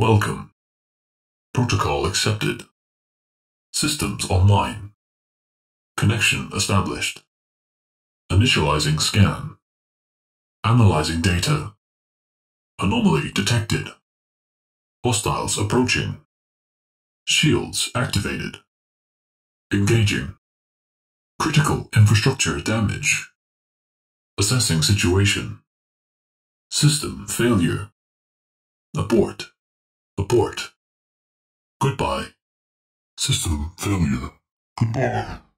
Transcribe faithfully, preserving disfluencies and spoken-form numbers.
Welcome. Protocol accepted. Systems online. Connection established. Initializing scan. Analyzing data. Anomaly detected. Hostiles approaching. Shields activated. Engaging. Critical infrastructure damage. Assessing situation. System failure. Abort. Abort. Goodbye. System failure. Goodbye.